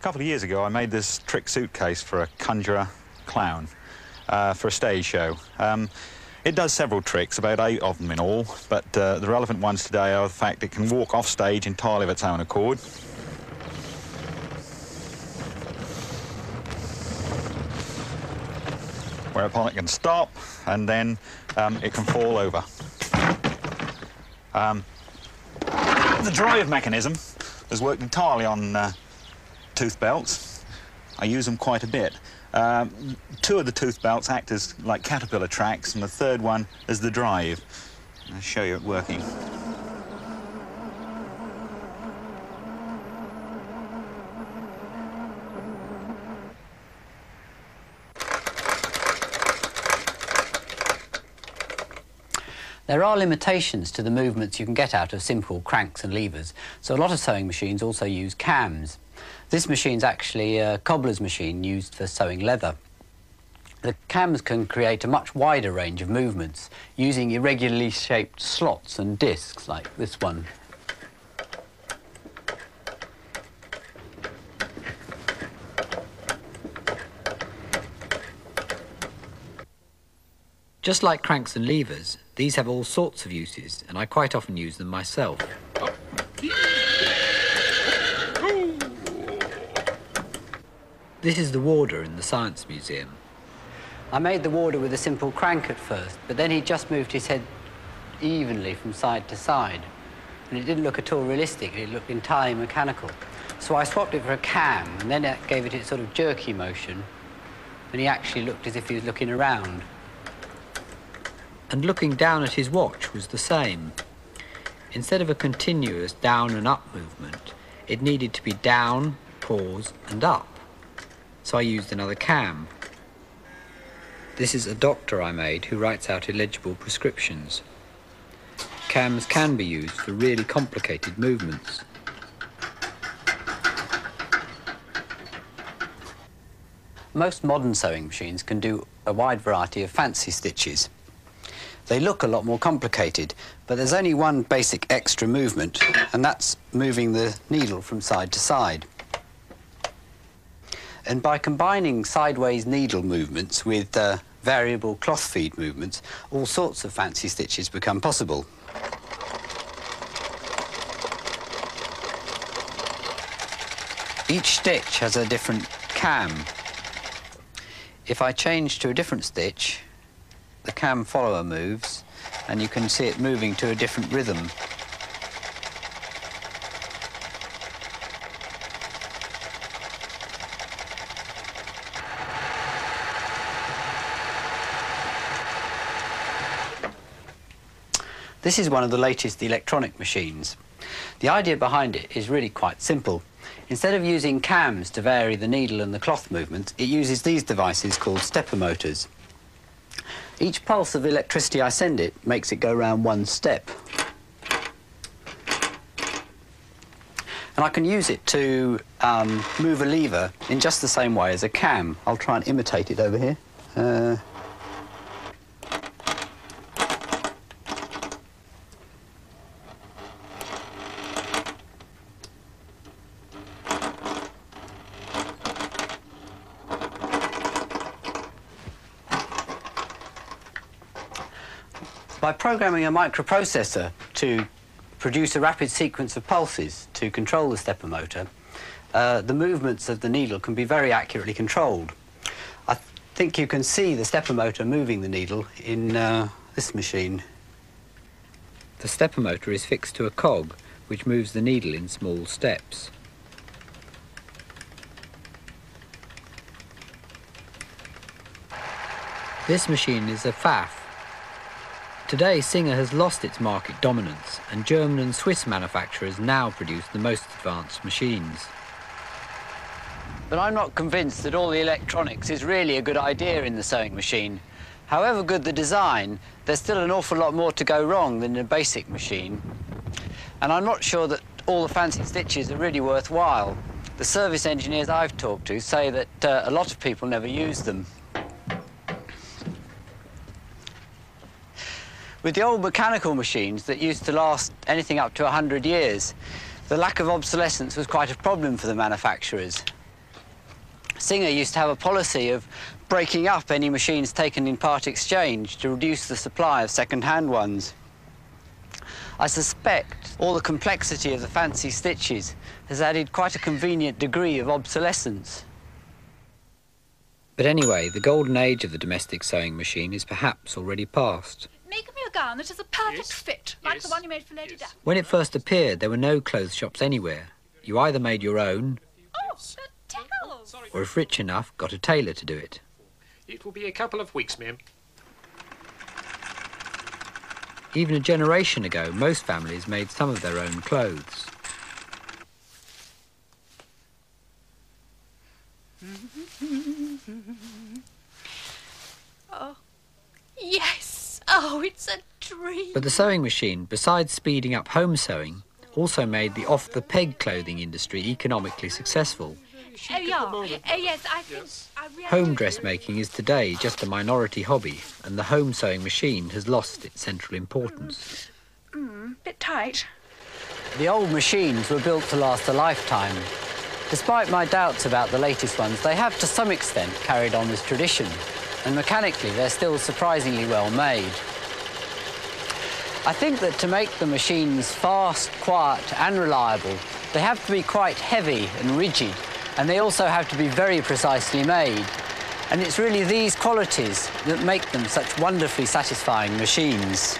A couple of years ago, I made this trick suitcase for a conjurer clown for a stage show. It does several tricks, about 8 of them in all, but the relevant ones today are the fact it can walk off stage entirely of its own accord. Whereupon it can stop, and then it can fall over. The drive mechanism has worked entirely on tooth belts. I use them quite a bit. 2 of the tooth belts act as like caterpillar tracks, and the 3rd one is the drive. I'll show you it working. There are limitations to the movements you can get out of simple cranks and levers, so a lot of sewing machines also use cams. This machine's actually a cobbler's machine used for sewing leather. The cams can create a much wider range of movements using irregularly shaped slots and discs like this one. Just like cranks and levers, these have all sorts of uses, and I quite often use them myself. This is the warder in the Science Museum. I made the warder with a simple crank at first, but then he just moved his head evenly from side to side, and it didn't look at all realistic. It looked entirely mechanical. So I swapped it for a cam, and then that gave it its sort of jerky motion, and he actually looked as if he was looking around. And looking down at his watch was the same. Instead of a continuous down and up movement, it needed to be down, pause, and up. So I used another cam. This is a doctor I made who writes out illegible prescriptions. Cams can be used for really complicated movements. Most modern sewing machines can do a wide variety of fancy stitches. They look a lot more complicated, but there's only one basic extra movement, and that's moving the needle from side to side. And by combining sideways needle movements with variable cloth feed movements, all sorts of fancy stitches become possible. Each stitch has a different cam. If I change to a different stitch, the cam follower moves, and you can see it moving to a different rhythm. This is one of the latest electronic machines. The idea behind it is really quite simple. Instead of using cams to vary the needle and the cloth movements, it uses these devices called stepper motors. Each pulse of electricity I send it makes it go round one step. And I can use it to move a lever in just the same way as a cam. I'll try and imitate it over here. By programming a microprocessor to produce a rapid sequence of pulses to control the stepper motor, the movements of the needle can be very accurately controlled. I think you can see the stepper motor moving the needle in this machine. The stepper motor is fixed to a cog, which moves the needle in small steps. This machine is a faff. Today, Singer has lost its market dominance, and German and Swiss manufacturers now produce the most advanced machines. But I'm not convinced that all the electronics is really a good idea in the sewing machine. However good the design, there's still an awful lot more to go wrong than in a basic machine. And I'm not sure that all the fancy stitches are really worthwhile. The service engineers I've talked to say that a lot of people never use them. With the old mechanical machines that used to last anything up to 100 years, the lack of obsolescence was quite a problem for the manufacturers. Singer used to have a policy of breaking up any machines taken in part exchange to reduce the supply of second-hand ones. I suspect all the complexity of the fancy stitches has added quite a convenient degree of obsolescence. But anyway, the golden age of the domestic sewing machine is perhaps already past. Make me a gown that is a perfect fit, like the one you made for Lady Dapple. When it first appeared, there were no clothes shops anywhere. You either made your own, or if rich enough, got a tailor to do it. It will be a couple of weeks, ma'am. Even a generation ago, most families made some of their own clothes. Oh, yes! Oh, it's a dream! But the sewing machine, besides speeding up home sewing, also made the off-the-peg clothing industry economically successful. Home dressmaking is today just a minority hobby, and the home sewing machine has lost its central importance. Bit tight. The old machines were built to last a lifetime. Despite my doubts about the latest ones, they have to some extent carried on this tradition, and mechanically they're still surprisingly well made. I think that to make the machines fast, quiet and reliable, they have to be quite heavy and rigid, and they also have to be very precisely made. And it's really these qualities that make them such wonderfully satisfying machines.